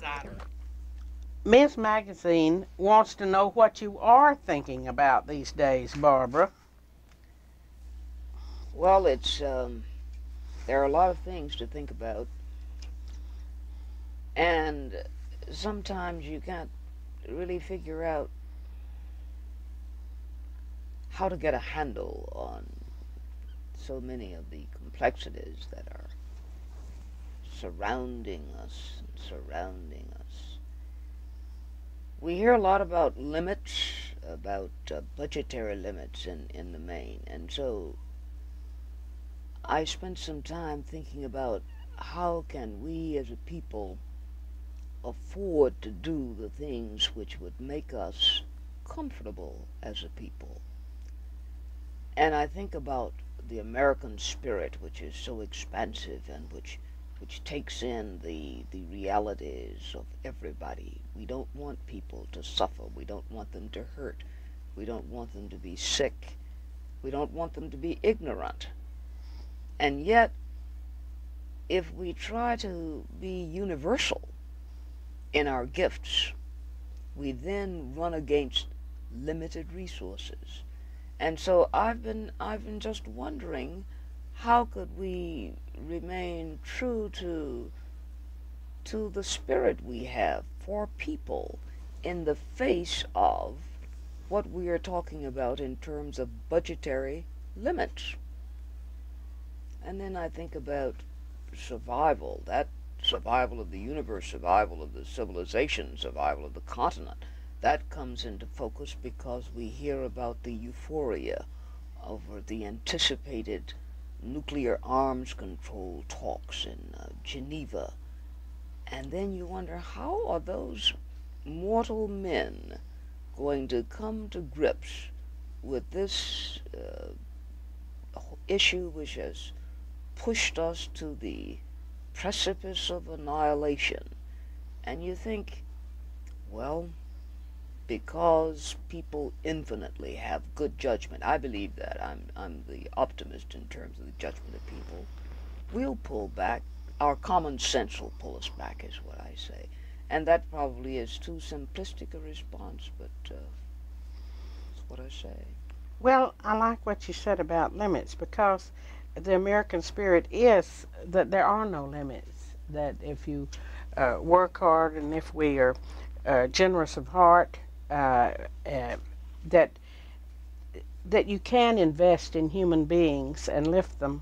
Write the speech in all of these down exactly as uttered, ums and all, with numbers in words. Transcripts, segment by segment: decider. Miz Magazine wants to know what you are thinking about these days, Barbara. Well, it's, um, there are a lot of things to think about. And sometimes you can't really figure out how to get a handle on so many of the complexities that are surrounding us and surrounding us. We hear a lot about limits, about uh, budgetary limits in, in the main, and so I spent some time thinking about how can we as a people afford to do the things which would make us comfortable as a people. And I think about the American spirit, which is so expansive and which which takes in the the realities of everybody. We don't want people to suffer. We don't want them to hurt. We don't want them to be sick. We don't want them to be ignorant. And yet, if we try to be universal in our gifts, we then run against limited resources. And so I've been, I've been just wondering, how could we remain true to, to the spirit we have for people in the face of what we are talking about in terms of budgetary limits? And then I think about survival, that survival of the universe, survival of the civilization, survival of the continent. That comes into focus because we hear about the euphoria over the anticipated nuclear arms control talks in uh, Geneva. And then you wonder, how are those mortal men going to come to grips with this uh, issue which has pushed us to the precipice of annihilation? And you think, well, because people infinitely have good judgment. I believe that. I'm, I'm the optimist in terms of the judgment of people. We'll pull back. Our common sense will pull us back, is what I say. And that probably is too simplistic a response, but uh, that's what I say. Well, I like what you said about limits, because the American spirit is that there are no limits, that if you uh, work hard and if we are uh, generous of heart, Uh, uh, that that you can invest in human beings and lift them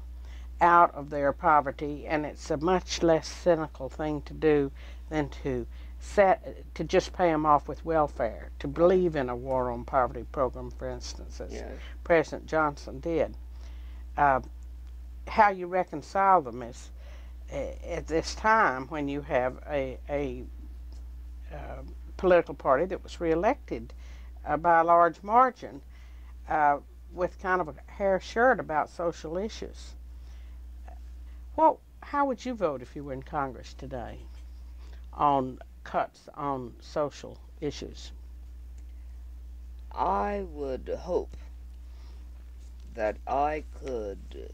out of their poverty, and it's a much less cynical thing to do than to set to just pay them off with welfare. To believe in a war on poverty program, for instance, as yes. President Johnson did. Uh, how you reconcile them is uh, at this time when you have a a uh, political party that was reelected uh, by a large margin uh, with kind of a hair shirt about social issues. Well, how would you vote if you were in Congress today on cuts on social issues? I would hope that I could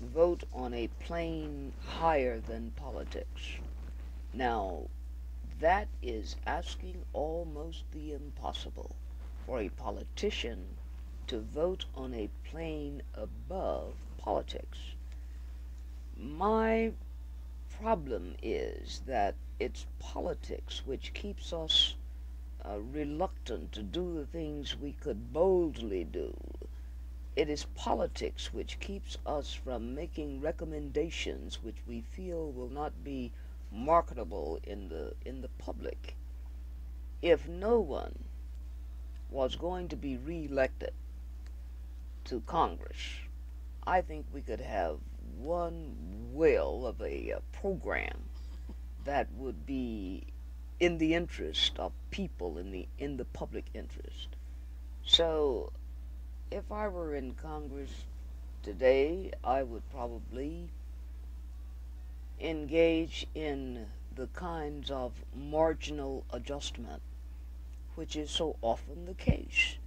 vote on a plane higher than politics. Now, that is asking almost the impossible, for a politician to vote on a plane above politics. My problem is that it's politics which keeps us uh, reluctant to do the things we could boldly do. It is politics which keeps us from making recommendations which we feel will not be marketable in the in the public. If no one was going to be re-elected to Congress, I think we could have one whale of a, a program that would be in the interest of people, in the in the public interest. So if I were in Congress today, I would probably engage in the kinds of marginal adjustment which is so often the case.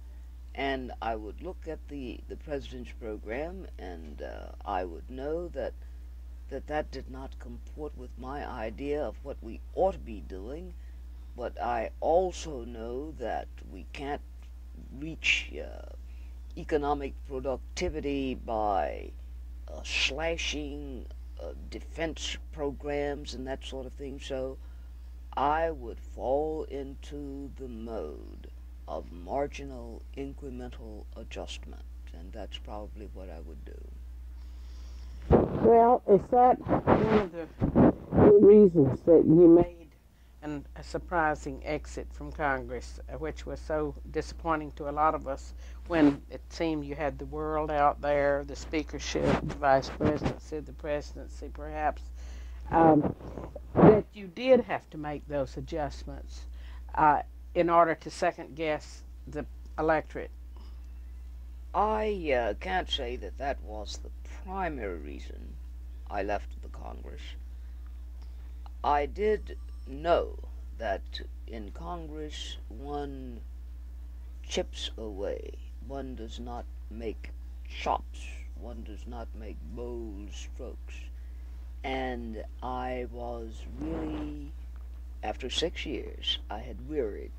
And I would look at the, the president's program, and uh, I would know that that that did not comport with my idea of what we ought to be doing, but I also know that we can't reach uh, economic productivity by uh, slashing uh, defense programs and that sort of thing, so I would fall into the mode of marginal incremental adjustment, and that's probably what I would do. Well, is that one of the reasons that you made an, a surprising exit from Congress, which was so disappointing to a lot of us when it seemed you had the world out there, the speakership, the vice presidency, the presidency perhaps, um, that you did have to make those adjustments uh, in order to second-guess the electorate? I uh, can't say that that was the primary reason I left the Congress. I did know that in Congress one chips away. One does not make chops. One does not make bold strokes. And I was really, after six years, I had wearied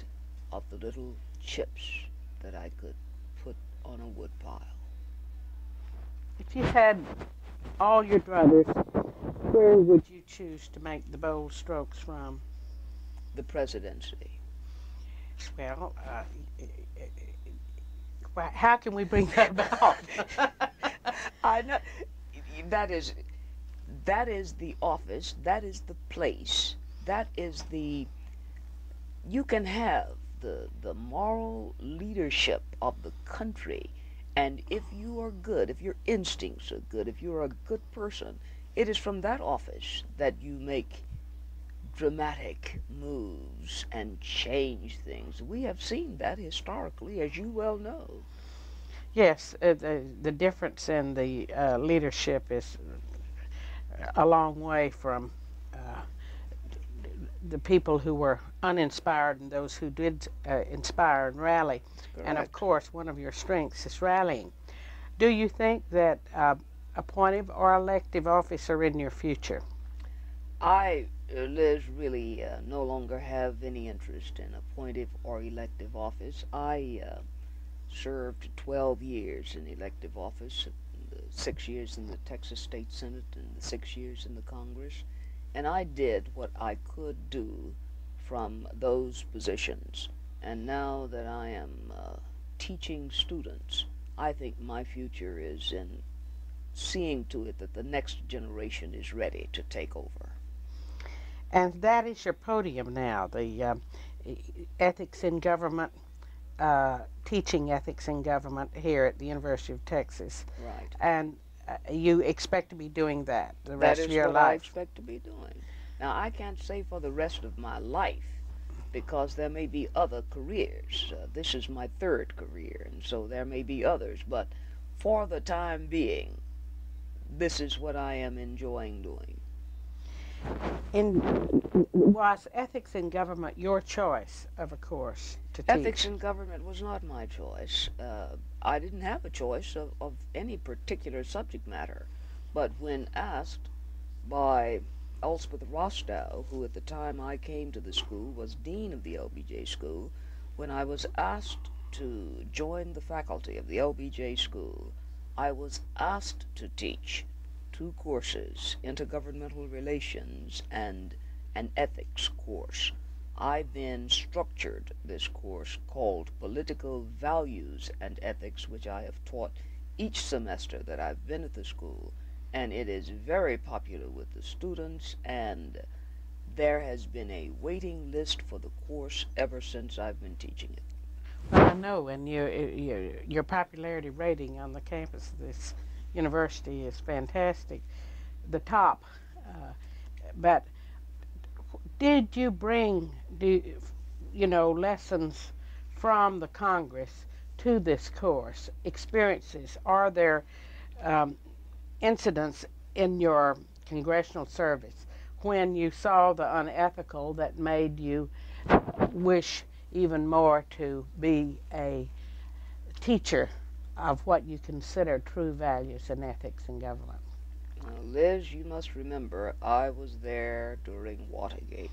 of the little chips that I could on a wood pile. If you had all your druthers, where would you choose to make the bold strokes from? The presidency. Well, uh, how can we bring that about? I know that is that is the office, that is the place, that is the you can have The, the moral leadership of the country, and if you are good, if your instincts are good, if you're a good person, it is from that office that you make dramatic moves and change things. We have seen that historically, as you well know. Yes, uh, the, the difference in the uh, leadership is a long way from uh, the people who were uninspired and those who did uh, inspire and rally. Correct. And of course one of your strengths is rallying. Do you think that uh, appointive or elective office are in your future? I, Liz, really uh, no longer have any interest in appointive or elective office. I uh, served twelve years in elective office, six years in the Texas State Senate and six years in the Congress. And I did what I could do from those positions. And now that I am uh, teaching students, I think my future is in seeing to it that the next generation is ready to take over. And that is your podium now, the uh, ethics in government, uh, teaching ethics in government here at the University of Texas. Right. And Uh, you expect to be doing that the rest of your life? That is what I expect to be doing. Now, I can't say for the rest of my life because there may be other careers. Uh, this is my third career, and so there may be others. But for the time being, this is what I am enjoying doing. And was ethics in government your choice of a course to teach? Ethics in government was not my choice. Uh, I didn't have a choice of, of any particular subject matter. But when asked by Elspeth Rostow, who at the time I came to the school was dean of the L B J school, when I was asked to join the faculty of the L B J school, I was asked to teach two courses, intergovernmental relations and an ethics course. I then structured this course called Political Values and Ethics, which I have taught each semester that I've been at the school, and it is very popular with the students, and there has been a waiting list for the course ever since I've been teaching it. Well, I know, and your, your, your popularity rating on the campus of this university is fantastic, the top, uh, but did you bring, do, you know, lessons from the Congress to this course, experiences? Are there um, incidents in your congressional service when you saw the unethical that made you wish even more to be a teacher of what you consider true values and ethics in government? Now, Liz, you must remember, I was there during Watergate.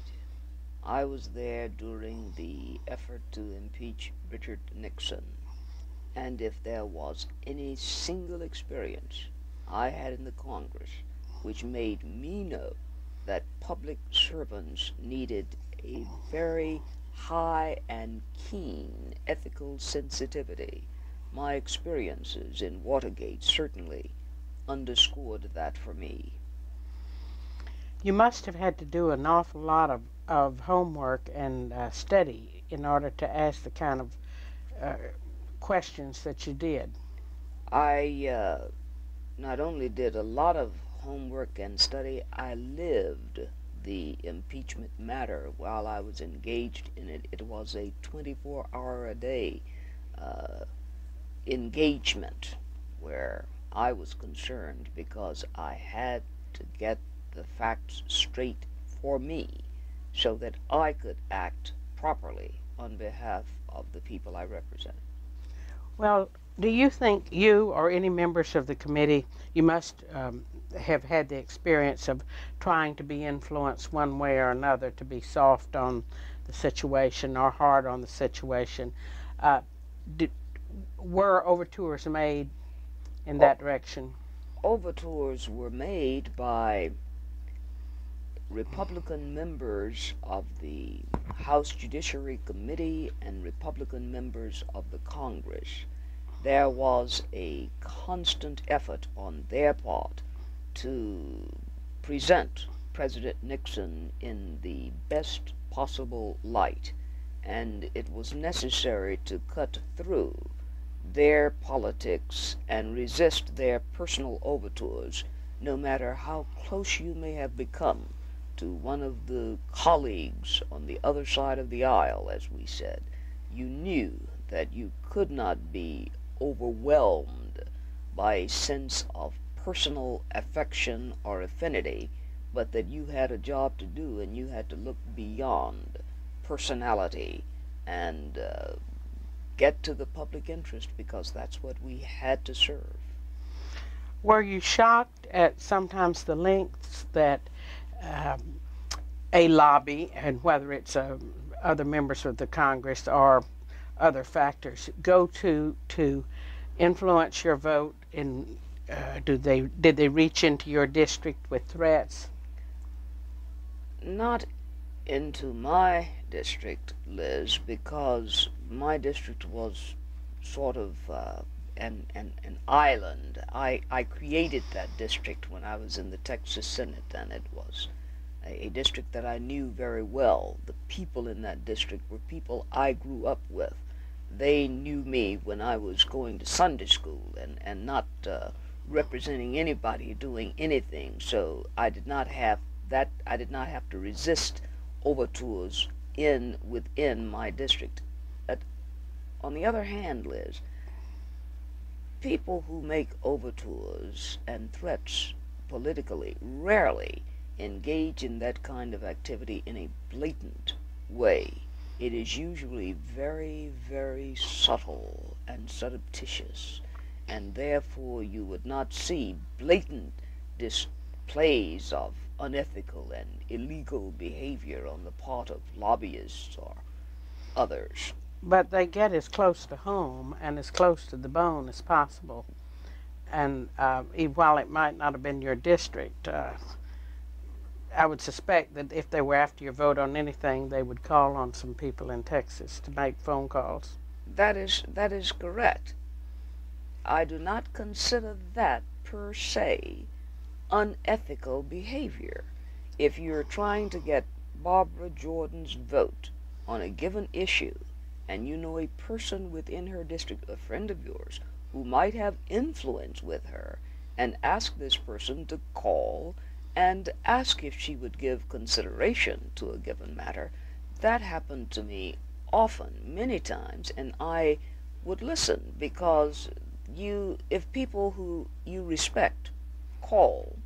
I was there during the effort to impeach Richard Nixon. And if there was any single experience I had in the Congress which made me know that public servants needed a very high and keen ethical sensitivity, my experiences in Watergate certainly underscored that for me. You must have had to do an awful lot of, of homework and uh, study in order to ask the kind of uh, questions that you did. I uh, not only did a lot of homework and study, I lived the impeachment matter while I was engaged in it. It was a twenty-four hour a day uh, engagement where I was concerned because I had to get the facts straight for me so that I could act properly on behalf of the people I represent. Well, do you think you or any members of the committee, you must um, have had the experience of trying to be influenced one way or another to be soft on the situation or hard on the situation. Uh, did, were overtures made in that o- direction? Overtures were made by Republican members of the House Judiciary Committee and Republican members of the Congress. There was a constant effort on their part to present President Nixon in the best possible light, and it was necessary to cut through their politics and resist their personal overtures, no matter how close you may have become to one of the colleagues on the other side of the aisle, as we said. You knew that you could not be overwhelmed by a sense of personal affection or affinity, but that you had a job to do and you had to look beyond personality and uh, get to the public interest, because that's what we had to serve. Were you shocked at sometimes the lengths that Um, a lobby, and whether it's uh, other members of the Congress or other factors, go to to influence your vote? And uh, do they did they reach into your district with threats? Not into my district, Liz, because my district was sort of uh, an, an an island. I I created that district when I was in the Texas Senate, and it was a district that I knew very well. The people in that district were people I grew up with. They knew me when I was going to Sunday school and, and not uh, representing anybody doing anything. So I did not have that, I did not have to resist overtures in within my district. But on the other hand, Liz, people who make overtures and threats politically rarely engage in that kind of activity in a blatant way. It is usually very, very subtle and surreptitious, and therefore you would not see blatant displays of unethical and illegal behavior on the part of lobbyists or others. But they get as close to home and as close to the bone as possible, and uh, while it might not have been your district, uh, I would suspect that if they were after your vote on anything, they would call on some people in Texas to make phone calls. That is, that is correct. I do not consider that per se unethical behavior. If you're trying to get Barbara Jordan's vote on a given issue, and you know a person within her district, a friend of yours, who might have influence with her, and ask this person to call and ask if she would give consideration to a given matter. That happened to me often, many times, and I would listen, because you, if people who you respect call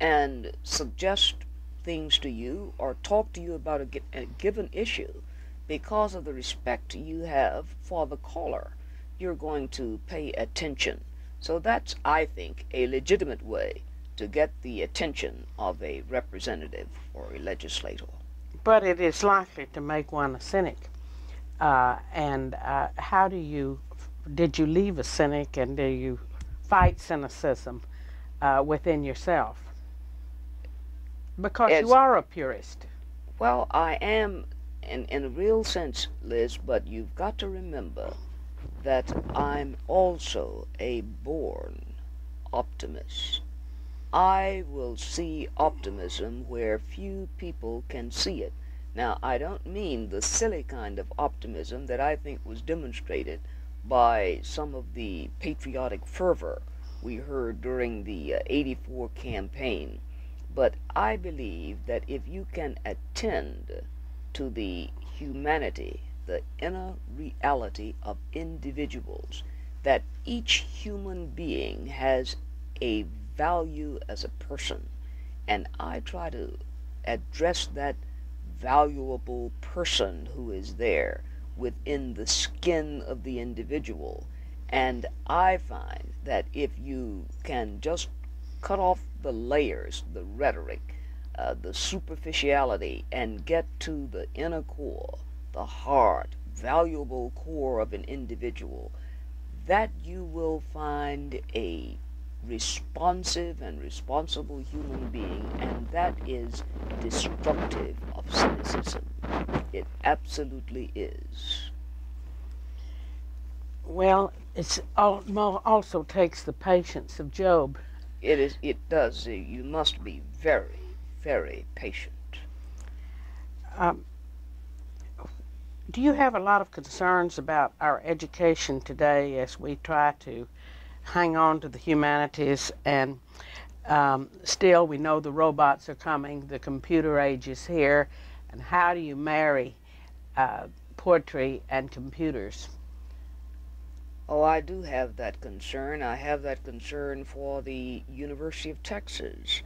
and suggest things to you or talk to you about a, a given issue, because of the respect you have for the caller, you're going to pay attention. So that's, I think, a legitimate way to get the attention of a representative or a legislator. But it is likely to make one a cynic. Uh, and uh, how do you, did you leave a cynic, and do you fight cynicism uh, within yourself? Because As, you are a purist. Well, I am in, in a real sense, Liz, but you've got to remember that I'm also a born optimist. I will see optimism where few people can see it. Now, I don't mean the silly kind of optimism that I think was demonstrated by some of the patriotic fervor we heard during the uh, eighty-four campaign. But I believe that if you can attend to the humanity, the inner reality of individuals, that each human being has a value as a person, and I try to address that valuable person who is there within the skin of the individual. And I find that if you can just cut off the layers, the rhetoric, uh, the superficiality, and get to the inner core, the heart, valuable core of an individual, that you will find a responsive and responsible human being, and that is destructive of cynicism. It absolutely is. Well, it also takes the patience of Job. It is. It does. You must be very, very patient. Um, do you have a lot of concerns about our education today as we try to hang on to the humanities, and um, still we know the robots are coming, the computer age is here, and how do you marry uh, poetry and computers? Oh, I do have that concern. I have that concern for the University of Texas.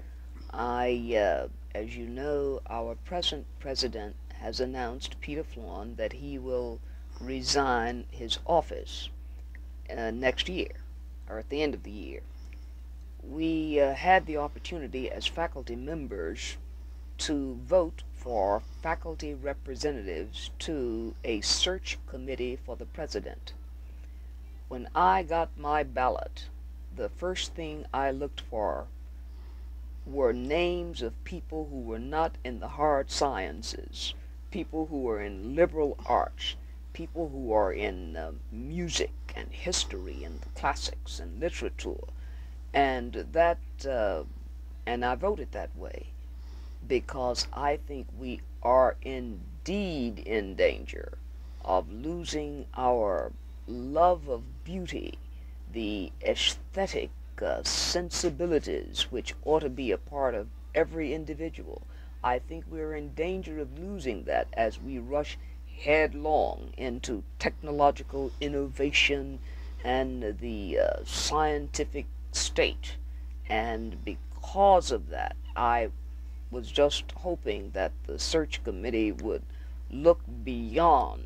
I, uh, as you know, our present president has announced, Peter Flawn, that he will resign his office uh, next year, or at the end of the year. We uh, had the opportunity as faculty members to vote for faculty representatives to a search committee for the president. When I got my ballot, the first thing I looked for were names of people who were not in the hard sciences, people who were in liberal arts, people who are in uh, music and history and the classics and literature, and that uh, and I voted that way because I think we are indeed in danger of losing our love of beauty, the aesthetic uh, sensibilities which ought to be a part of every individual. I think we're in danger of losing that as we rush headlong into technological innovation and the uh, scientific state. And because of that, I was just hoping that the search committee would look beyond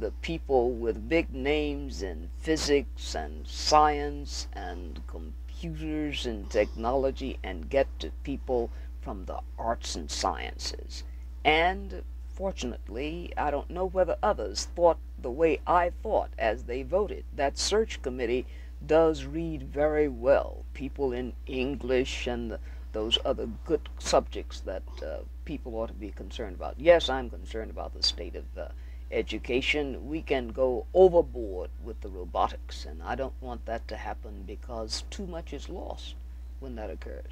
the people with big names in physics and science and computers and technology and get to people from the arts and sciences. And fortunately, I don't know whether others thought the way I thought as they voted. That search committee does read very well people in English and those other good subjects that uh, people ought to be concerned about. Yes, I'm concerned about the state of uh, education. We can go overboard with the robotics, and I don't want that to happen because too much is lost when that occurs.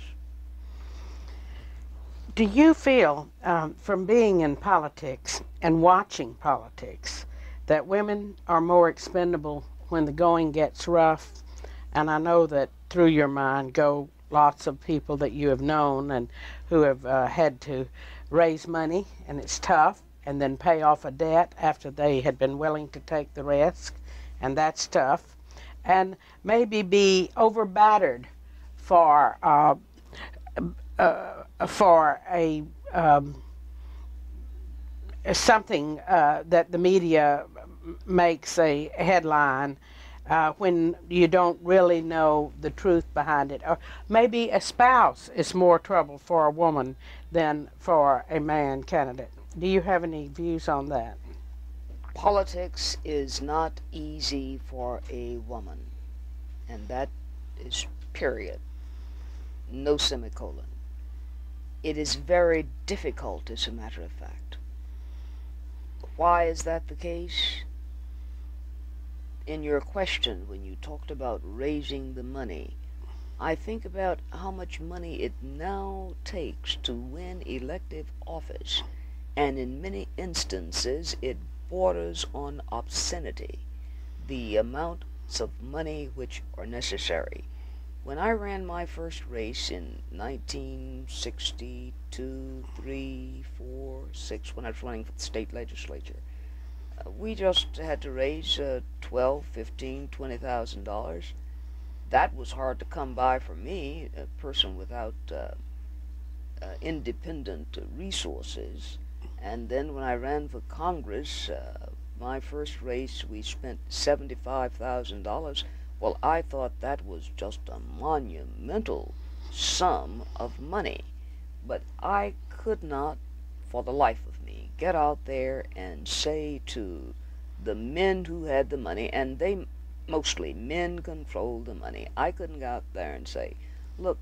Do you feel, um, from being in politics and watching politics, that women are more expendable when the going gets rough? And I know that through your mind go lots of people that you have known and who have uh, had to raise money, and it's tough, and then pay off a debt after they had been willing to take the risk, and that's tough, and maybe be over-battered for uh, Uh, for a um, something uh, that the media makes a headline uh, when you don't really know the truth behind it. Or maybe a spouse is more trouble for a woman than for a man candidate. Do you have any views on that? Politics is not easy for a woman, and that is period, no semicolon. It is very difficult, as a matter of fact. Why is that the case? In your question, when you talked about raising the money, I think about how much money it now takes to win elective office, and in many instances it borders on obscenity, the amounts of money which are necessary. When I ran my first race in nineteen sixty-two, three, four, six, when I was running for the state legislature, uh, we just had to raise uh, twelve, fifteen, twenty thousand dollars. That was hard to come by for me, a person without uh, uh, independent resources. And then when I ran for Congress, uh, my first race, we spent seventy-five thousand dollars. Well, I thought that was just a monumental sum of money, but I could not, for the life of me, get out there and say to the men who had the money, and they, mostly men, controlled the money. I couldn't go out there and say, look,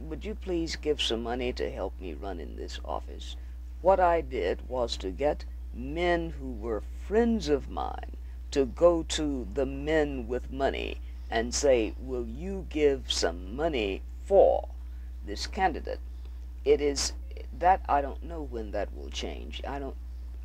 would you please give some money to help me run in this office? What I did was to get men who were friends of mine to go to the men with money and say, will you give some money for this candidate? It is that I don't know when that will change. I don't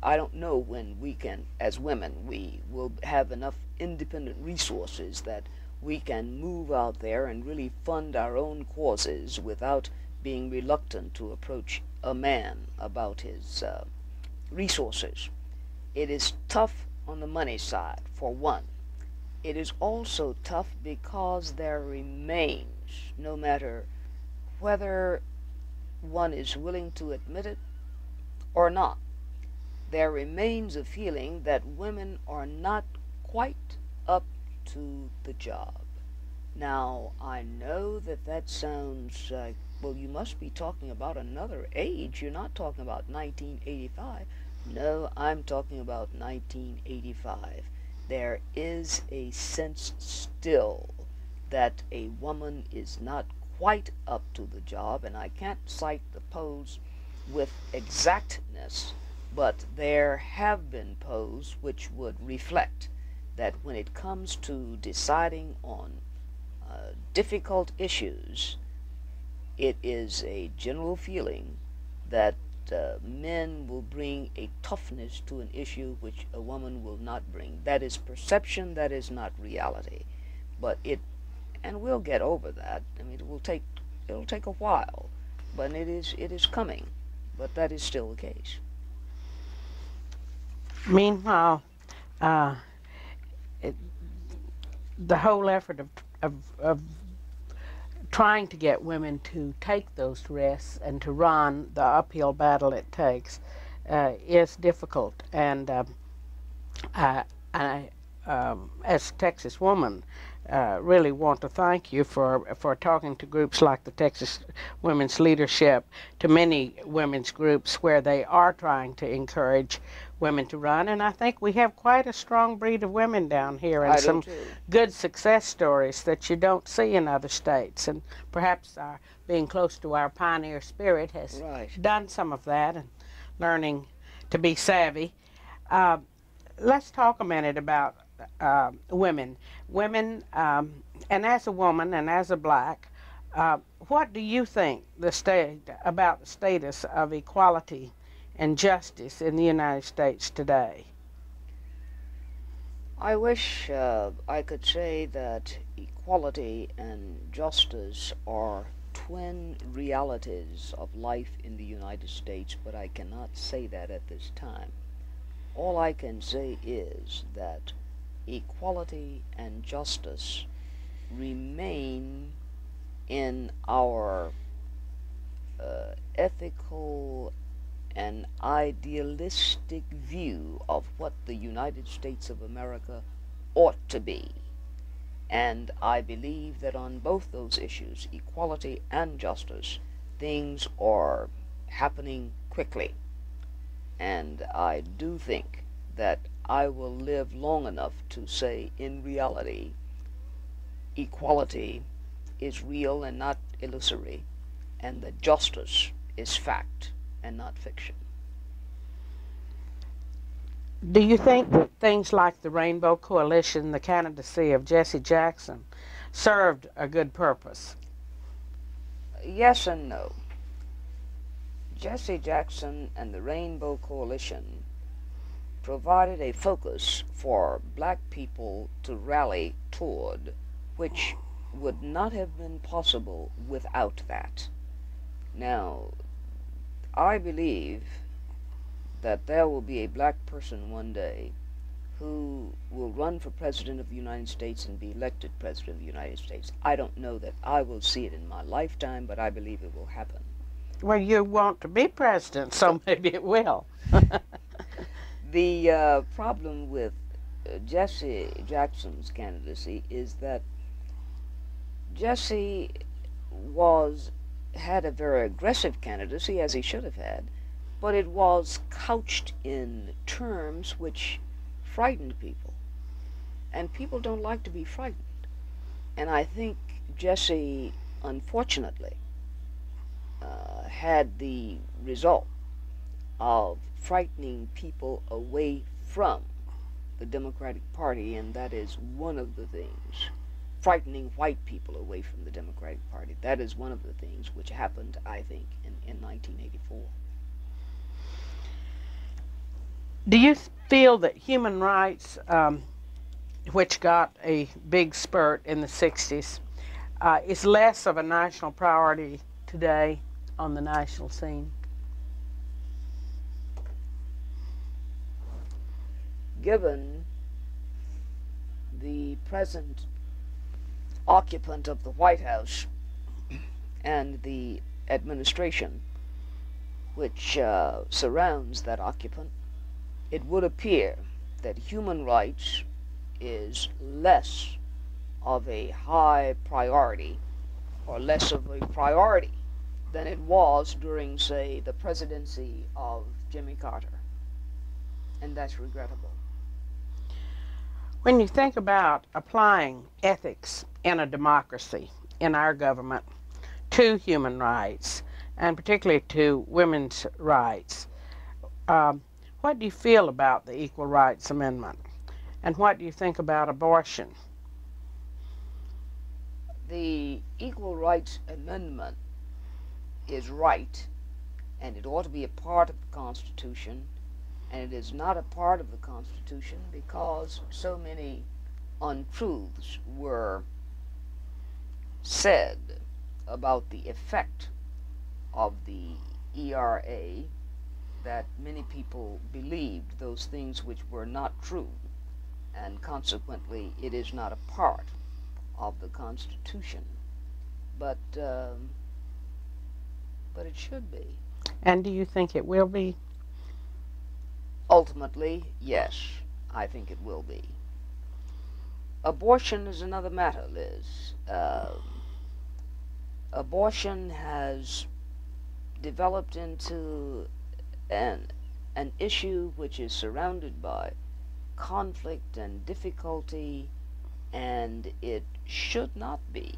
I don't know when we can, as women, we will have enough independent resources that we can move out there and really fund our own causes without being reluctant to approach a man about his uh, resources. It is tough on the money side, for one. It is also tough because there remains, no matter whether one is willing to admit it or not, there remains a feeling that women are not quite up to the job. Now, I know that that sounds like, well, you must be talking about another age. You're not talking about nineteen eighty-five. No, I'm talking about nineteen eighty-five. There is a sense still that a woman is not quite up to the job, and I can't cite the polls with exactness, but there have been polls which would reflect that when it comes to deciding on uh, difficult issues, it is a general feeling that Uh, men will bring a toughness to an issue which a woman will not bring. That is perception, that is not reality. But it, and we'll get over that. I mean, it will take, it'll take a while, but it is, it is coming. But that is still the case. Meanwhile, uh, it, the whole effort of, of, of trying to get women to take those risks and to run the uphill battle it takes uh, is difficult. And uh, I, I um, as a Texas woman, uh, really want to thank you for, for talking to groups like the Texas Women's Leadership, to many women's groups where they are trying to encourage women to run. And I think we have quite a strong breed of women down here, and some good success stories that you don't see in other states. And perhaps our being close to our pioneer spirit has right. done some of that, and learning to be savvy. Uh, let's talk a minute about uh, women. Women, um, and as a woman and as a black, uh, what do you think the state about the status of equality and justice in the United States today? I wish uh, I could say that equality and justice are twin realities of life in the United States, but I cannot say that at this time. All I can say is that equality and justice remain in our uh, ethical an idealistic view of what the United States of America ought to be. And I believe that on both those issues, equality and justice, things are happening quickly. And I do think that I will live long enough to say, in reality, equality is real and not illusory, and that justice is fact and not fiction. Do you think that things like the Rainbow Coalition, the candidacy of Jesse Jackson, served a good purpose? Yes and no. Jesse Jackson and the Rainbow Coalition provided a focus for black people to rally toward, which would not have been possible without that. Now, I believe that there will be a black person one day who will run for President of the United States and be elected President of the United States. I don't know that I will see it in my lifetime, but I believe it will happen. Well, you want to be president, so maybe it will. The uh, problem with uh, Jesse Jackson's candidacy is that Jesse was, had a very aggressive candidacy, as he should have had, but it was couched in terms which frightened people. And people don't like to be frightened. And I think Jesse, unfortunately, uh, had the result of frightening people away from the Democratic Party, and that is one of the things, frightening white people away from the Democratic Party. That is one of the things which happened, I think, in, in nineteen eighty-four. Do you feel that human rights, um, which got a big spurt in the sixties, uh, is less of a national priority today on the national scene? Given the present occupant of the White House and the administration which uh, surrounds that occupant, it would appear that human rights is less of a high priority or less of a priority than it was during, say, the presidency of Jimmy Carter. And that's regrettable. When you think about applying ethics in a democracy, in our government, to human rights, and particularly to women's rights, um, what do you feel about the Equal Rights Amendment? And what do you think about abortion? The Equal Rights Amendment is right, and it ought to be a part of the Constitution, and it is not a part of the Constitution because so many untruths were said about the effect of the E R A that many people believed those things which were not true, and consequently it is not a part of the Constitution, but um, but it should be. And do you think it will be? Ultimately, yes, I think it will be. Abortion is another matter, Liz. Uh, abortion has developed into An, an issue which is surrounded by conflict and difficulty, and it should not be.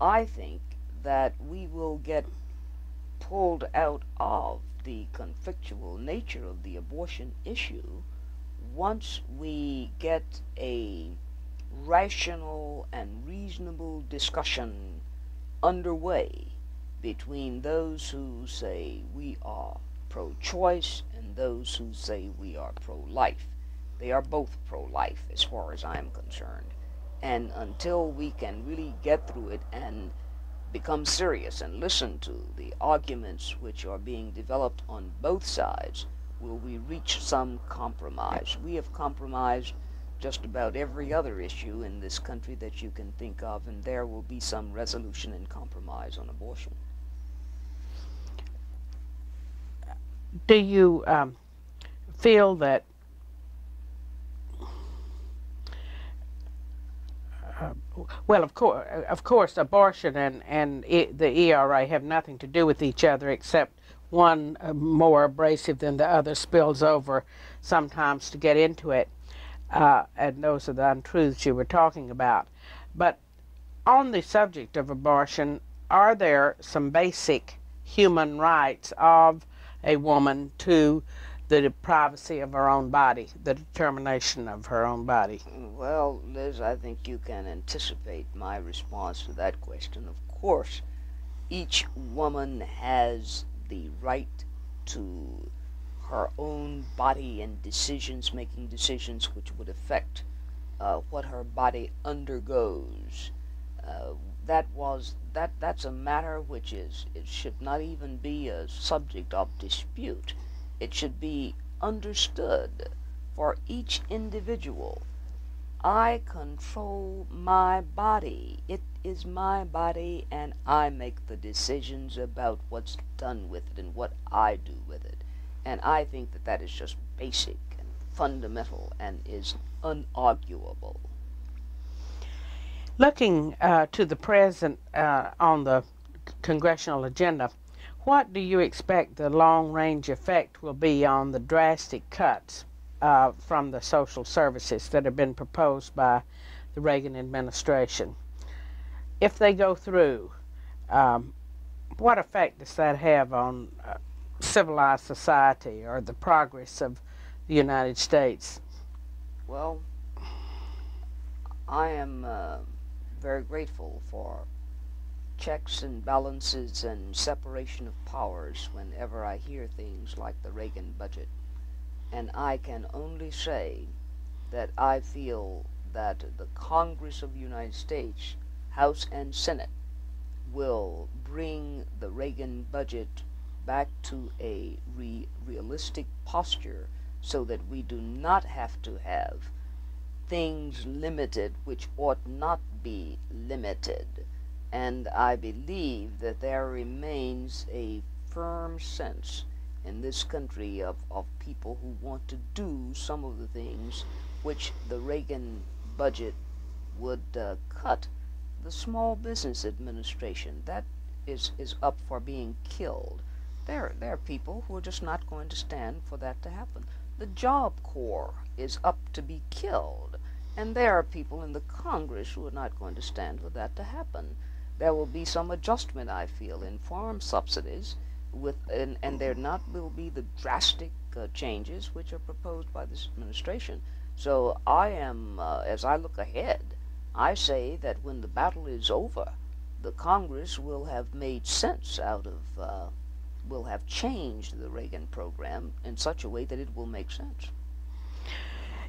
I think that we will get pulled out of the conflictual nature of the abortion issue once we get a rational and reasonable discussion underway between those who say we are pro-choice and those who say we are pro-life. They are both pro-life as far as I'm concerned. And until we can really get through it and become serious and listen to the arguments which are being developed on both sides, will we reach some compromise. We have compromised just about every other issue in this country that you can think of, and there will be some resolution and compromise on abortion. Do you um, feel that Well, of course, of course, abortion and and it, the E R A have nothing to do with each other, except one uh, more abrasive than the other spills over sometimes to get into it, uh, and those are the untruths you were talking about. But on the subject of abortion, are there some basic human rights of a woman to the privacy of her own body, the determination of her own body? Well, Liz, I think you can anticipate my response to that question. Of course, each woman has the right to her own body and decisions, making decisions which would affect uh, what her body undergoes. Uh, that was that that's a matter which is it should not even be a subject of dispute. It should be understood for each individual. I control my body. It is my body, and I make the decisions about what's done with it and what I do with it. And I think that that is just basic and fundamental and is unarguable. Looking uh, to the present uh, on the congressional agenda, what do you expect the long-range effect will be on the drastic cuts uh, from the social services that have been proposed by the Reagan administration? If they go through, um, what effect does that have on uh, civilized society or the progress of the United States? Well, I am uh, very grateful for checks and balances and separation of powers whenever I hear things like the Reagan budget. And I can only say that I feel that the Congress of the United States, House and Senate, will bring the Reagan budget back to a re realistic posture so that we do not have to have things limited which ought not be limited. And I believe that there remains a firm sense in this country of, of people who want to do some of the things which the Reagan budget would uh, cut. The Small Business Administration, that is, is up for being killed. There, there are people who are just not going to stand for that to happen. The Job Corps is up to be killed. And there are people in the Congress who are not going to stand for that to happen. There will be some adjustment, I feel, in farm subsidies, with, and, and there not will be the drastic uh, changes which are proposed by this administration. So I am, uh, as I look ahead, I say that when the battle is over, the Congress will have made sense out of, uh, will have changed the Reagan program in such a way that it will make sense.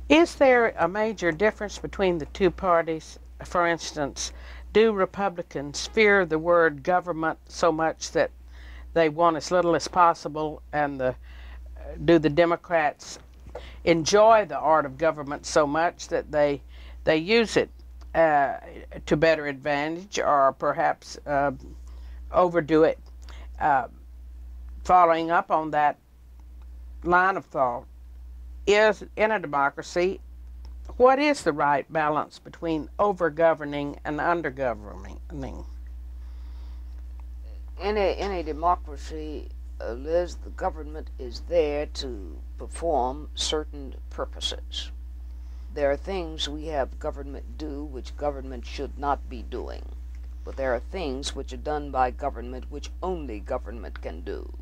Is there a major difference between the two parties? For instance, do Republicans fear the word government so much that they want as little as possible, and the, uh, do the Democrats enjoy the art of government so much that they, they use it uh, to better advantage, or perhaps uh, overdo it? Uh, following up on that line of thought, is in a democracy, what is the right balance between over-governing and under-governing? In a, in a democracy, uh, Liz, the government is there to perform certain purposes. There are things we have government do which government should not be doing, but there are things which are done by government which only government can do.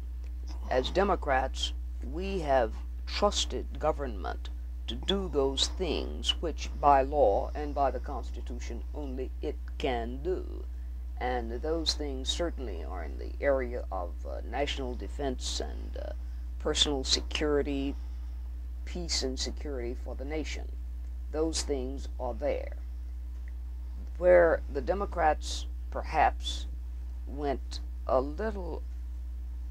As Democrats, we have trusted government to do those things which by law and by the Constitution only it can do. And those things certainly are in the area of uh, national defense and uh, personal security, peace and security for the nation. Those things are there. Where the Democrats perhaps went a little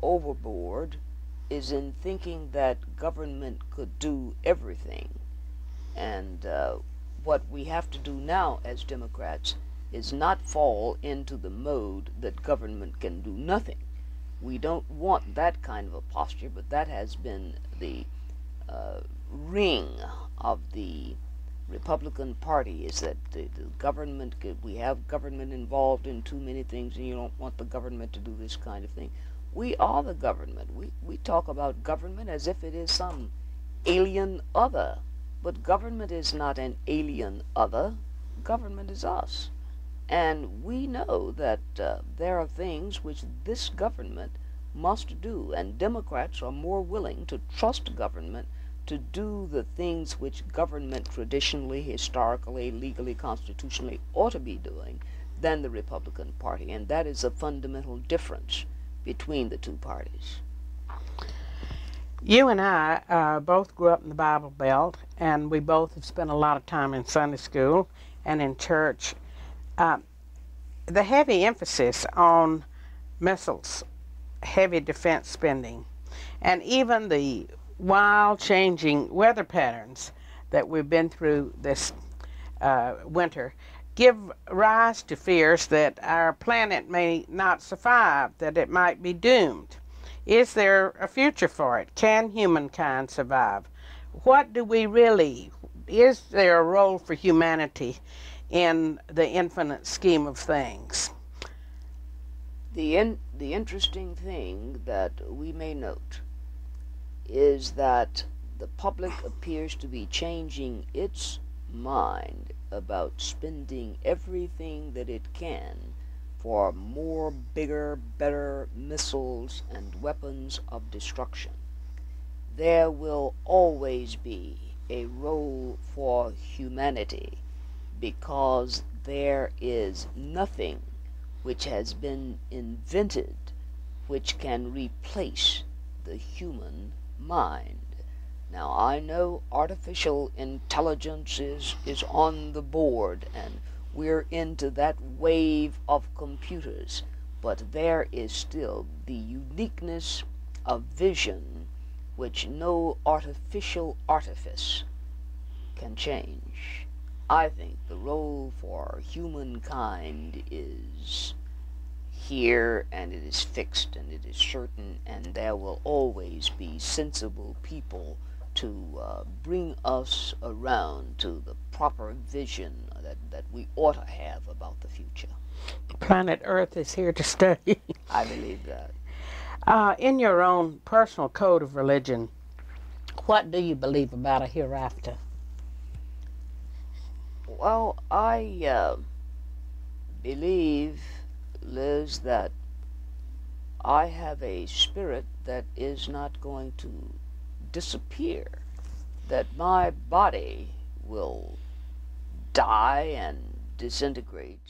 overboard is in thinking that government could do everything. And uh, what we have to do now as Democrats is not fall into the mode that government can do nothing. We don't want that kind of a posture, but that has been the uh, ring of the Republican Party is that the, the government, we have government involved in too many things, and you don't want the government to do this kind of thing. We are the government. We, we talk about government as if it is some alien other, but government is not an alien other. Government is us. And we know that uh, there are things which this government must do, and Democrats are more willing to trust government to do the things which government traditionally, historically, legally, constitutionally ought to be doing than the Republican Party. And that is a fundamental difference between the two parties. You and I uh, both grew up in the Bible Belt, and we both have spent a lot of time in Sunday school and in church. Uh, the heavy emphasis on missiles, heavy defense spending, and even the wild changing weather patterns that we've been through this uh, winter give rise to fears that our planet may not survive, that it might be doomed. Is there a future for it? Can humankind survive? What do we really, is there a role for humanity in the infinite scheme of things? The, in, the interesting thing that we may note is that the public appears to be changing its mind about spending everything that it can for more, bigger, better missiles and weapons of destruction. There will always be a role for humanity, because there is nothing which has been invented which can replace the human mind. Now, I know artificial intelligence is, is on the board, and we're into that wave of computers, but there is still the uniqueness of vision which no artificial artifice can change. I think the role for humankind is here, and it is fixed, and it is certain, and there will always be sensible people to uh, bring us around to the proper vision that, that we ought to have about the future. Planet Earth is here to stay. I believe that. Uh, in your own personal code of religion, what do you believe about a hereafter? Well, I uh, believe, Liz, that I have a spirit that is not going to disappear, that my body will die and disintegrate,